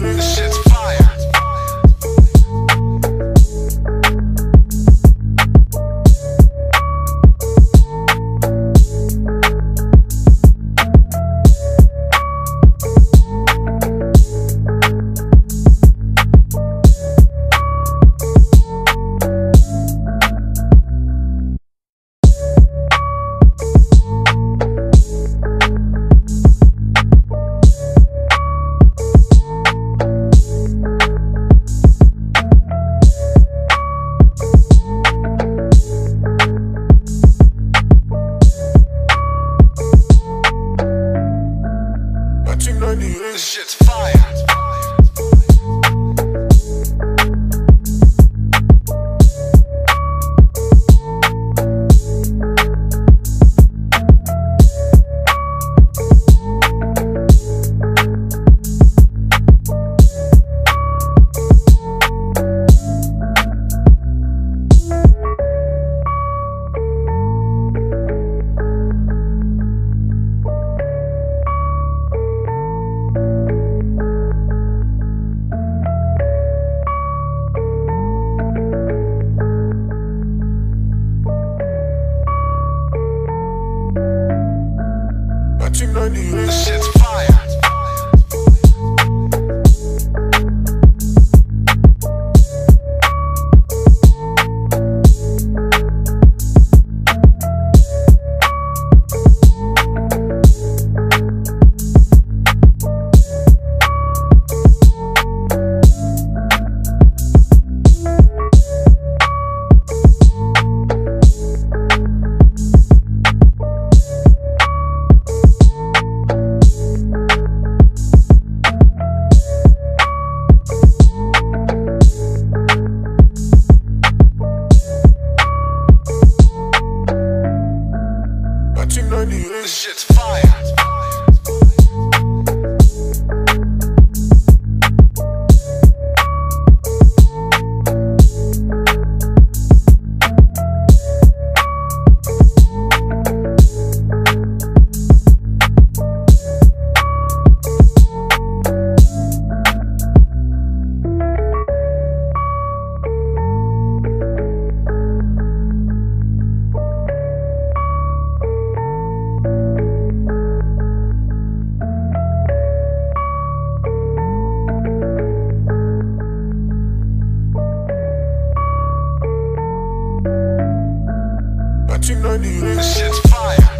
This shit's fire. This shit's fire. This shit's fire. This shit's fire. This shit's fire.